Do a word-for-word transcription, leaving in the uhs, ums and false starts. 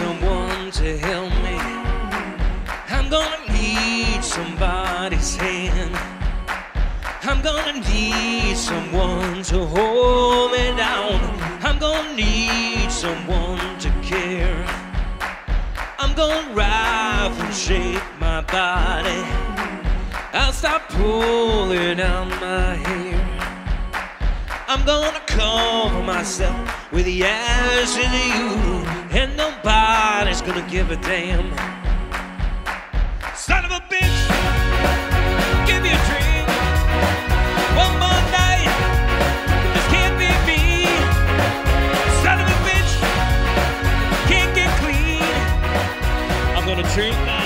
someone to help me. I'm gonna need somebody's hand. I'm gonna need someone to hold me down. I'm gonna need someone to care. I'm gonna rise and shake my body. I'll stop pulling out my hair. I'm gonna cover myself with the ashes of you, and nobody's gonna give a damn. Son of a bitch, give me a drink. Drink now.